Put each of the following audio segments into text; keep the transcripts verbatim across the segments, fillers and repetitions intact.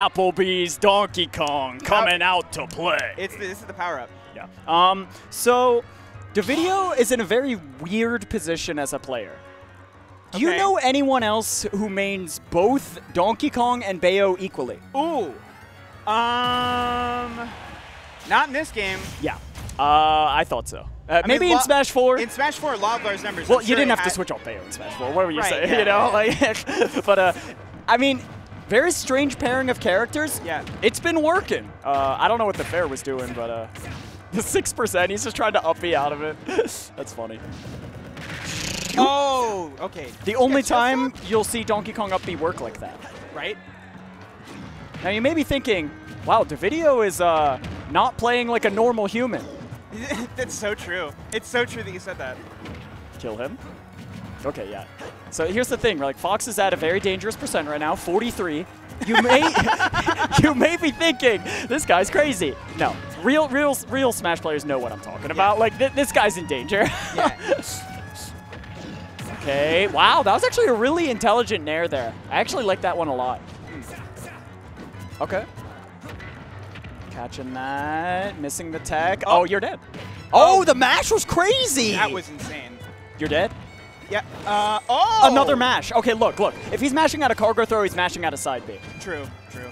Applebee's Donkey Kong coming out to play. It's the, this is the power up. Yeah. Um. So, Dovidio is in a very weird position as a player. Do okay. you know anyone else who mains both Donkey Kong and Bayo equally? Ooh. Um. Not in this game. Yeah. Uh, I thought so. Uh, maybe mean, in Smash four. In Smash four, Loblar's numbers. Well, I'm you sure didn't have to switch off Bayo in Smash four. What were you right, saying? Yeah, you know, right. like. But uh, I mean. Very strange pairing of characters. Yeah. It's been working. Uh, I don't know what the fair was doing, but uh, the six percent, he's just trying to up me out of it. That's funny. Oh, okay. The only time you'll see Donkey Kong up B work like that. Right? Now, you may be thinking, wow, Dovidio is uh, not playing like a normal human. That's so true. It's so true that you said that. Kill him. Okay, yeah. So here's the thing, like Fox is at a very dangerous percent right now, forty-three. You may you may be thinking, this guy's crazy. No, real real, real Smash players know what I'm talking about. Yeah. Like, th this guy's in danger. Yeah. Okay, wow, that was actually a really intelligent nair there. I actually like that one a lot. Okay. Catching that, missing the tech. Oh, you're dead. Oh, the mash was crazy. That was insane. You're dead? Yeah. Uh, oh! Another mash. Okay, look, look. If he's mashing out a cargo throw, he's mashing out a side B. True, true.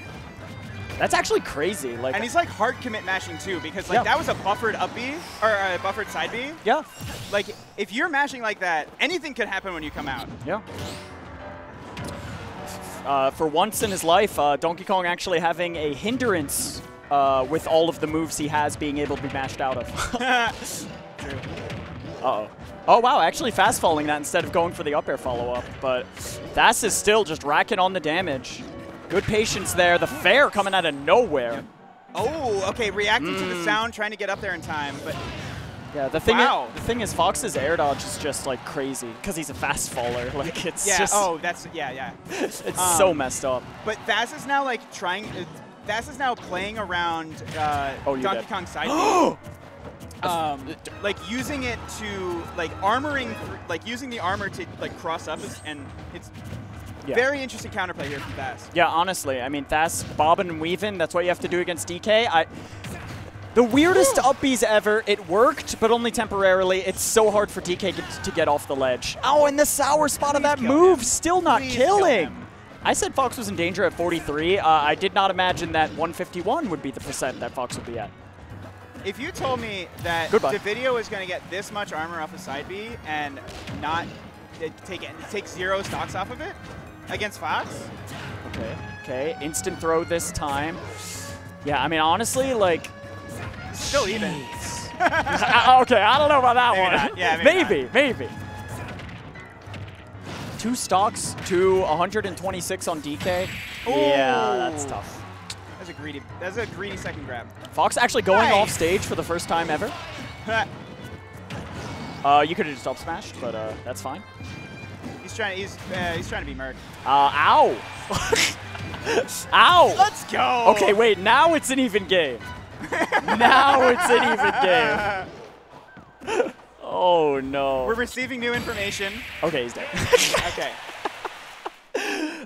That's actually crazy. Like, and he's like hard commit mashing too, because like yeah. that was a buffered up B, or a buffered side B. Yeah. Like, if you're mashing like that, anything could happen when you come out. Yeah. Uh, for once in his life, uh, Donkey Kong actually having a hindrance uh, with all of the moves he has being able to be mashed out of. True. Uh-oh. Oh, wow, actually fast falling that instead of going for the up air follow-up, but Thass is still just racking on the damage. Good patience there. The fair coming out of nowhere. Yep. Oh, okay, reacting mm. to the sound, trying to get up there in time, but... Yeah, the thing, wow. is, the thing is Fox's air dodge is just, like, crazy, because he's a fast faller. Like, it's yeah, just... Oh, that's... Yeah, yeah. It's um, so messed up. But Thass is now, like, trying... Uh, Thass is now playing around uh, oh, Donkey dead. Kong side B. Um, like using it to like armoring, like using the armor to like cross up, is, and it's yeah. very interesting counterplay here from Thass. Yeah, honestly, I mean Thass bobbing and weaving. That's what you have to do against D K. I, the weirdest upbees ever. It worked, but only temporarily. It's so hard for D K get, to get off the ledge. Oh, and the sour spot Please of that move, him. still not Please killing. Kill I said Fox was in danger at forty-three. Uh, I did not imagine that one fifty-one would be the percent that Fox would be at. If you told me that Goodbye. Dovidio was going to get this much armor off of side B and not take take zero stocks off of it against Fox, okay, okay, instant throw this time. Yeah, I mean honestly, like, still even. I, okay, I don't know about that maybe one. Not. Yeah, maybe, maybe, maybe. Two stocks to one hundred twenty-six on D K. Ooh. Yeah, that's tough. A greedy, that's a greedy second grab. Fox actually going nice. off stage for the first time ever. uh, you could have just up smashed, but uh, that's fine. He's trying. He's uh, he's trying to be Merc. Uh, ow! Ow! Let's go. Okay, wait. Now it's an even game. Now it's an even game. Oh no. We're receiving new information. Okay, he's dead. Okay.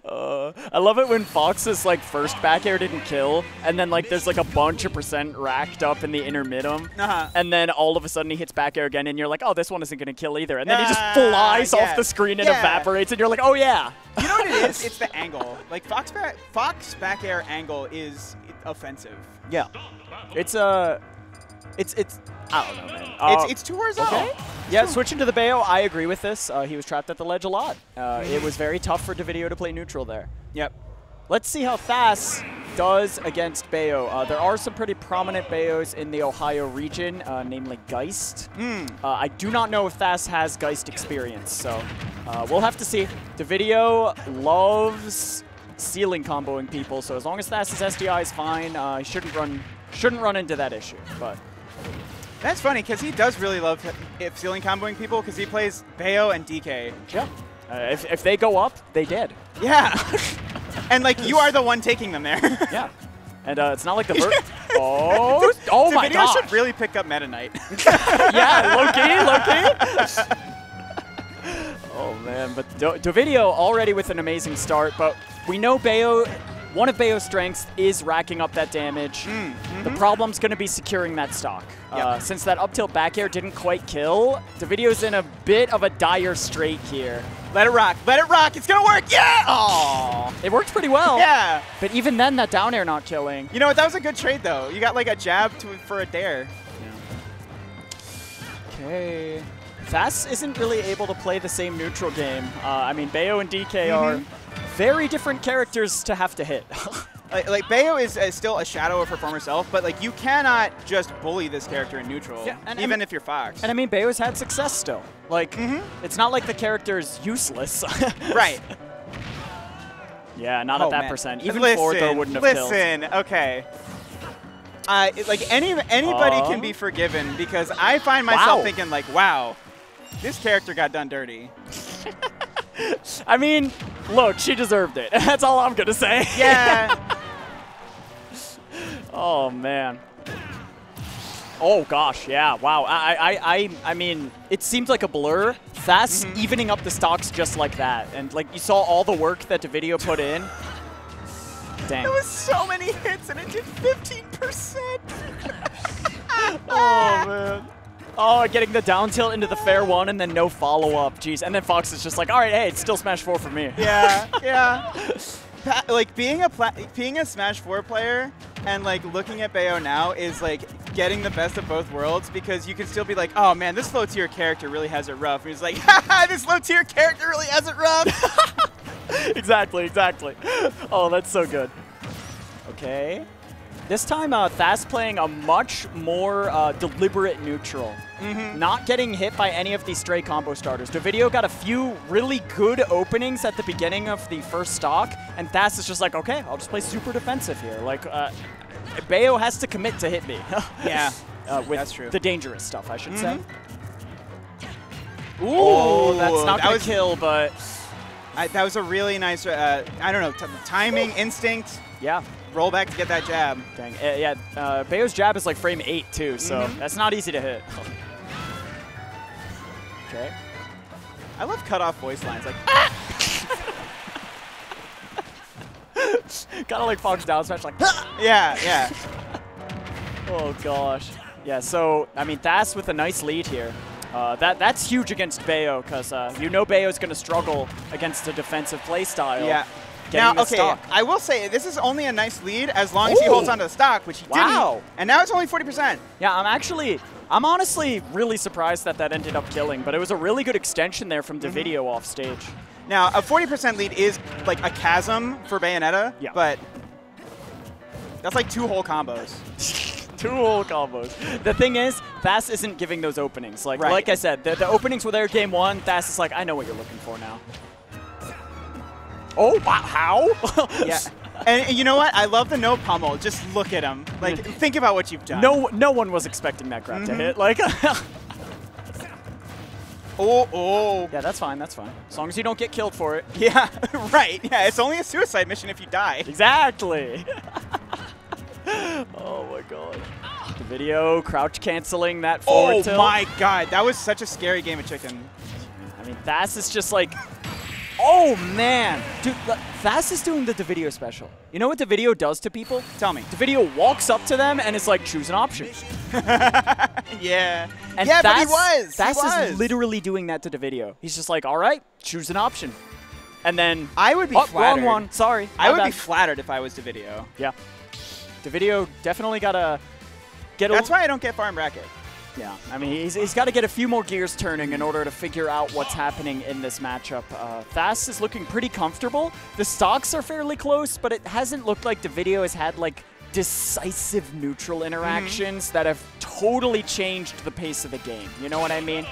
Uh, I love it when Fox's like first back air didn't kill, and then like there's like a bunch of percent racked up in the inner middum, uh-huh. and then all of a sudden he hits back air again, and you're like, oh, this one isn't gonna kill either, and then uh, he just flies yeah. off the screen and yeah. evaporates, and you're like, oh yeah. You know what it is? It's the angle. Like Fox back, Fox back air angle is offensive. Yeah, it's a, uh, it's it's. I don't know, man. Uh, it's, it's two horizontal. Okay. Yeah, switching to the Bayo, I agree with this. Uh, he was trapped at the ledge a lot. Uh, it was very tough for Dovidio to play neutral there. Yep. Let's see how Thass does against Bayo. Uh, there are some pretty prominent Bayos in the Ohio region, uh, namely Geist. Mm. Uh, I do not know if Thass has Geist experience, so uh, we'll have to see. Dovidio loves ceiling comboing people, so as long as Thass's S D I is fine, uh, he shouldn't run, shouldn't run into that issue. But. That's funny, because he does really love if ceiling comboing people, because he plays Bayo and D K. Yeah. Uh, if, if they go up, they dead. Yeah. And, like, you are the one taking them there. Yeah. And uh, it's not like the bird. Oh, oh my god. Dovidio should really pick up Meta Knight. Yeah, low-key, low-key. Oh, man. But Do Dovidio already with an amazing start, but we know Bayo One of Bayo's strengths is racking up that damage. Mm, mm-hmm. The problem's going to be securing that stock. Yep. Uh, since that up tilt back air didn't quite kill, Dovidio's in a bit of a dire strait here. Let it rock. Let it rock. It's going to work. Yeah! Aww. It worked pretty well. Yeah. But even then, that down air not killing. You know what? That was a good trade, though. You got like a jab to, for a dare. Yeah. Okay. Thass isn't really able to play the same neutral game. Uh, I mean, Bayo and D K mm-hmm. are very different characters to have to hit. like, like Bayo is, is still a shadow of her former self, but like you cannot just bully this character in neutral, yeah, and, even I mean, if you're Fox. And I mean, Bayo's had success still. Like, mm-hmm. it's not like the character's useless. Right. Yeah, not oh, at that man. percent. Even listen, four though wouldn't have killed. Listen, okay. Uh, it, like any anybody uh, can be forgiven because I find myself wow. thinking like, wow, this character got done dirty. I mean, look, she deserved it. That's all I'm going to say. Yeah. Oh, man. Oh, gosh, yeah, wow. I I, I, I mean, it seems like a blur. Thass mm-hmm. evening up the stocks just like that. And, like, you saw all the work that Dovidio put in. Dang. There was so many hits, and it did fifteen percent. Oh, man. Oh, getting the down tilt into the fair one and then no follow-up. Jeez. And then Fox is just like, all right, hey, it's still Smash four for me. Yeah, yeah. Like, being a pla being a Smash four player and, like, looking at Bayo now is, like, getting the best of both worlds because you can still be like, oh, man, this low-tier character really has it rough. And he's like, haha, this low-tier character really has it rough. Exactly, exactly. Oh, that's so good. Okay. This time, uh, Thass playing a much more uh, deliberate neutral. Mm-hmm. Not getting hit by any of these stray combo starters. Dovidio got a few really good openings at the beginning of the first stock, and Thass is just like, okay, I'll just play super defensive here. Like, uh, Bayo has to commit to hit me. Yeah, uh, with that's true. The dangerous stuff, I should mm-hmm. say. Ooh, oh, that's not that gonna was, kill, but I, that was a really nice. Uh, I don't know, t timing, instinct. Yeah. Roll back to get that jab. Dang, uh, yeah, uh, Bayo's jab is like frame eight too, so mm-hmm. that's not easy to hit. Okay. I love cut off voice lines, like, ah! Kind of like Fox down smash, like, ah! Yeah, yeah. Oh gosh. Yeah, so, I mean, Thass with a nice lead here. Uh, that That's huge against Bayo, because uh, you know Bayo's going to struggle against a defensive playstyle. Yeah. Now, okay, stock. I will say, this is only a nice lead as long Ooh. as he holds onto the stock, which he wow. didn't. And now it's only forty percent. Yeah, I'm actually, I'm honestly really surprised that that ended up killing, but it was a really good extension there from Dovidio mm-hmm. off stage. Now, a forty percent lead is like a chasm for Bayonetta, yeah. but that's like two whole combos. Two whole combos. The thing is, Thass isn't giving those openings. Like, right. like I said, the, the openings were there game one. Thass is like, I know what you're looking for now. Oh, wow, how? Yeah. And you know what? I love the no pummel. Just look at him. Like, think about what you've done. No no one was expecting that grab mm-hmm. to hit. Like, oh, oh. Yeah, that's fine. That's fine. As long as you don't get killed for it. Yeah, right. Yeah, it's only a suicide mission if you die. Exactly. Oh, my God. Dovidio crouch canceling that forward oh, tilt. Oh, my God. That was such a scary game of chicken. I mean, Thass is just like... Oh, man. Dude, Thass is doing the Dovidio special. You know what Dovidio does to people? Tell me. Dovidio walks up to them and is like, choose an option. Yeah. And yeah, Thass, but he was. Thass he was. is literally doing that to Dovidio. He's just like, all right, choose an option. And then, I would be oh, flattered. Wrong one. Sorry. I My would bad. be flattered if I was Dovidio. Yeah. Dovidio definitely got to get a... That's why I don't get farm bracket. Yeah, I mean, he's, he's got to get a few more gears turning in order to figure out what's happening in this matchup. Uh, Thass is looking pretty comfortable. The stocks are fairly close, but it hasn't looked like Dovidio has had, like, decisive neutral interactions mm-hmm. that have totally changed the pace of the game. You know what I mean?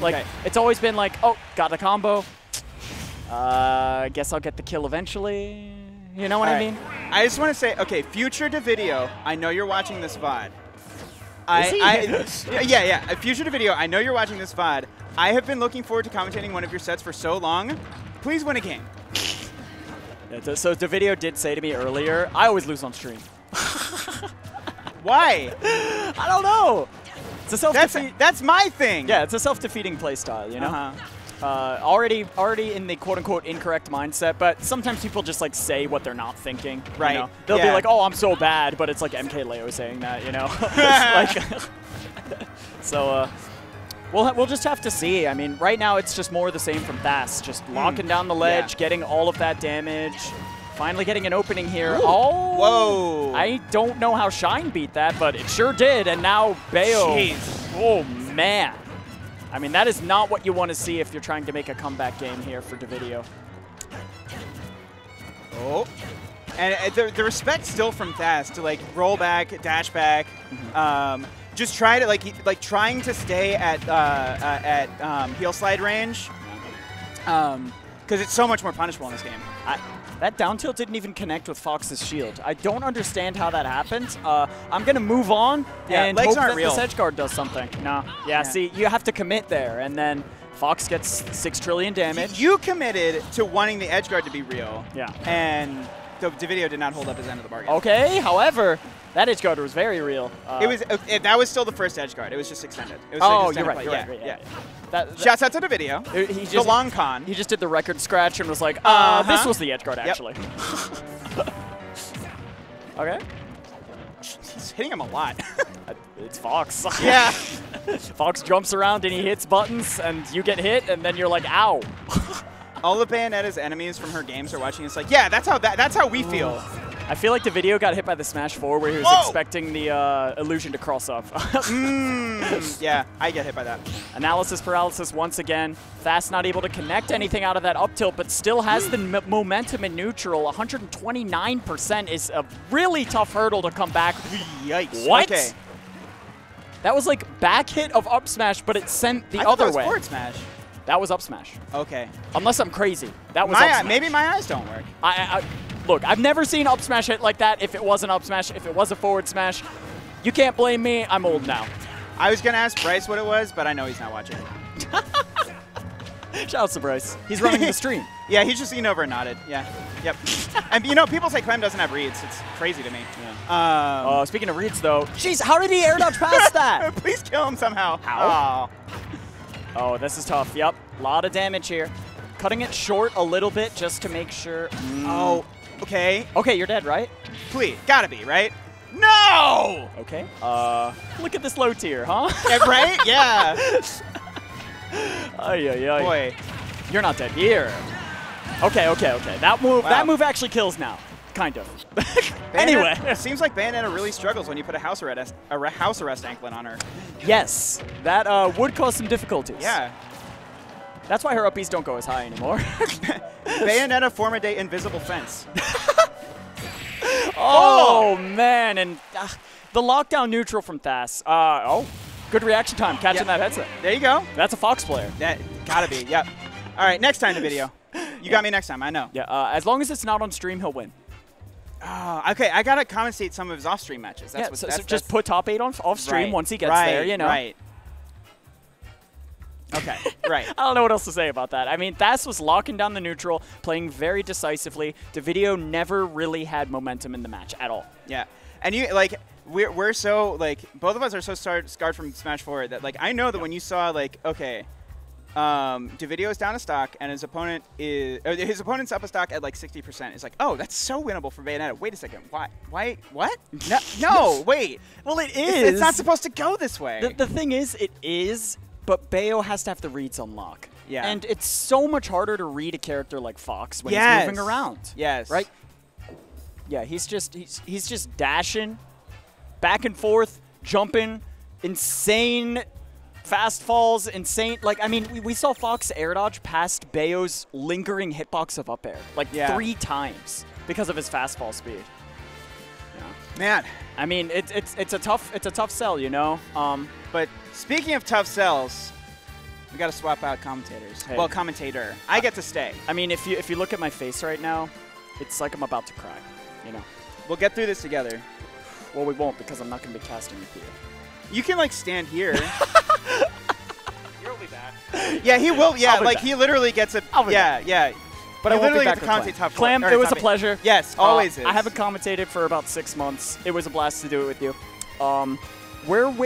Like, okay. it's always been like, oh, got a combo. Uh, guess I'll get the kill eventually. You know what All I right. mean? I just want to say, okay, future Dovidio, I know you're watching this V O D. I, I, yeah, yeah. Future Dovidio, I know you're watching this V O D. I have been looking forward to commentating one of your sets for so long. Please win a game. Yeah, so Dovidio did say to me earlier, I always lose on stream. Why? I don't know. It's a self-defeat. That's, that's my thing. Yeah, it's a self-defeating play style, you know? Uh-huh. Uh, already already in the quote-unquote incorrect mindset, but sometimes people just like say what they're not thinking. Right. You know? They'll yeah. be like, oh, I'm so bad, but it's like MKLeo saying that, you know? like, so uh, we'll, we'll just have to see. I mean, right now it's just more of the same from Thass. Just locking mm. down the ledge, yeah. getting all of that damage. Finally getting an opening here. Ooh. Oh! Whoa! I don't know how Shine beat that, but it sure did. And now Bayo. Jeez. Oh, man. I mean, that is not what you want to see if you're trying to make a comeback game here for Dovidio. Oh. And the, the respect still from Thass to, like, roll back, dash back. Mm-hmm. um, just try to, like, like trying to stay at, uh, uh, at um, heel slide range. Because um, it's so much more punishable in this game. I That down tilt didn't even connect with Fox's shield. I don't understand how that happened. Uh, I'm going to move on yeah, and hope that real. This edge guard does something. Nah. Yeah, yeah, see, you have to commit there, and then Fox gets six trillion damage. You committed to wanting the edge guard to be real. Yeah. And Dovidio did not hold up his end of the bargain. Okay, however, that edge guard was very real. Uh, it was it, That was still the first edge guard. It was just extended. It was oh, extended you're right, you're yeah, right. Yeah, yeah. yeah. That, that Shouts out to Dovidio. It, he just, the long con. He just did the record scratch and was like, uh, uh-huh. this was the edge guard, actually. Yep. Okay. He's hitting him a lot. It's Fox. Yeah. Fox jumps around and he hits buttons, and you get hit, and then you're like, ow. All of Bayonetta's enemies from her games are watching. It's like, yeah, that's how that, that's how we feel. I feel like Dovidio got hit by the Smash four where he was Whoa! expecting the uh, illusion to cross up. mm, yeah, I get hit by that. Analysis paralysis once again. Thass not able to connect anything out of that up tilt, but still has the m momentum in neutral. one hundred twenty-nine percent is a really tough hurdle to come back. Yikes. What? Okay. That was like back hit of up smash, but it sent the I other way. That was forward smash. That was up smash. Okay. Unless I'm crazy. That was my up smash. Maybe my eyes don't work. I. I Look, I've never seen up smash hit like that. If it was an up smash, if it was a forward smash, you can't blame me. I'm old now. I was going to ask Bryce what it was, but I know he's not watching. Shout out to Bryce. He's running the stream. Yeah, he's just leaned over and nodded. Yeah. Yep. And, you know, people say Clem doesn't have reads. It's crazy to me. Yeah. Um, uh, speaking of reads, though, jeez, how did he air dodge past that? Please kill him somehow. How? Oh. oh, this is tough. Yep. A lot of damage here. Cutting it short a little bit just to make sure. Mm. Oh. Okay. Okay, you're dead, right? Please. Gotta be, right? No! Okay. Uh, look at this low tier, huh? Yeah, right? Yeah. Ay, ay, ay. Boy. You're not dead here. Okay, okay, okay. That move wow. that move actually kills now. Kind of. Anyway. It seems like Bayonetta really struggles when you put a house arrest, a house arrest anklet on her. Yes. That uh, would cause some difficulties. Yeah. That's why her uppies don't go as high anymore. Bayonetta former day invisible fence. oh, oh, man. And uh, the lockdown neutral from Thass. Uh, oh, good reaction time. Catching yep. that headset. There you go. That's a Fox player. That gotta be, yep. All right, next time Dovidio. You yeah. got me next time, I know. Yeah, uh, as long as it's not on stream, he'll win. Oh, okay, I gotta compensate some of his off-stream matches. That's yeah, what, so, that's, so just that's put top eight on off-stream right, once he gets right, there, you know. Right. Okay, right. I don't know what else to say about that. I mean, Thass was locking down the neutral, playing very decisively. Dovidio never really had momentum in the match at all. Yeah, and you like we're we're so like both of us are so star scarred from Smash four that like I know that yep. when you saw like okay, um, Dovidio is down a stock and his opponent is or his opponent's up a stock at like sixty percent. It's like oh that's so winnable for Bayonetta. Wait a second, why why what? No, no wait. Well, it is. It's, it's not supposed to go this way. The, the thing is, it is. But Bayo has to have the reads on lock. Yeah. And it's so much harder to read a character like Fox when yes. he's moving around. Yes. Right? Yeah, he's just he's he's just dashing back and forth, jumping, insane fast falls, insane like I mean we, we saw Fox air dodge past Bayo's lingering hitbox of up air like yeah. three times because of his fast fall speed. Yeah. Man. I mean it's it's it's a tough it's a tough sell, you know? Um but speaking of tough sells, we got to swap out commentators. Hey. Well, commentator. I get to stay. I mean, if you if you look at my face right now, it's like I'm about to cry. You know. We'll get through this together. Well, we won't because I'm not going to be casting with you. You can like stand here. You'll be back. Yeah, he will. Yeah, like back. He literally gets a. I'll be yeah, back. yeah. But I, I literally get to commentate top four. Clem, it was a pleasure. Yes, always uh, is. I haven't commentated for about six months. It was a blast to do it with you. Um, we're waiting.